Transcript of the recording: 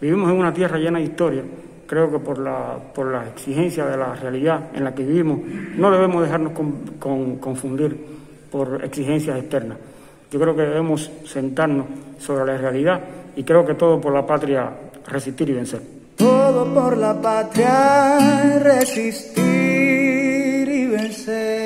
Vivimos en una tierra llena de historia. Creo que por la exigencia de la realidad en la que vivimos, no debemos dejarnos confundir por exigencias externas. Yo creo que debemos sentarnos sobre la realidad y creo que todo por la patria, resistir y vencer. Todo por la patria, resistir y vencer.